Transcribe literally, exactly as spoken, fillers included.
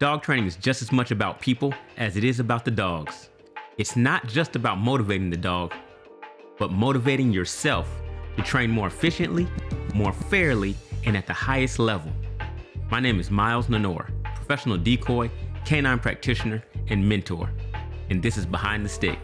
Dog training is just as much about people as it is about the dogs. It's not just about motivating the dog, but motivating yourself to train more efficiently, more fairly, and at the highest level. My name is Miles Narnor, professional decoy, canine practitioner, and mentor, and this is Behind the Stick.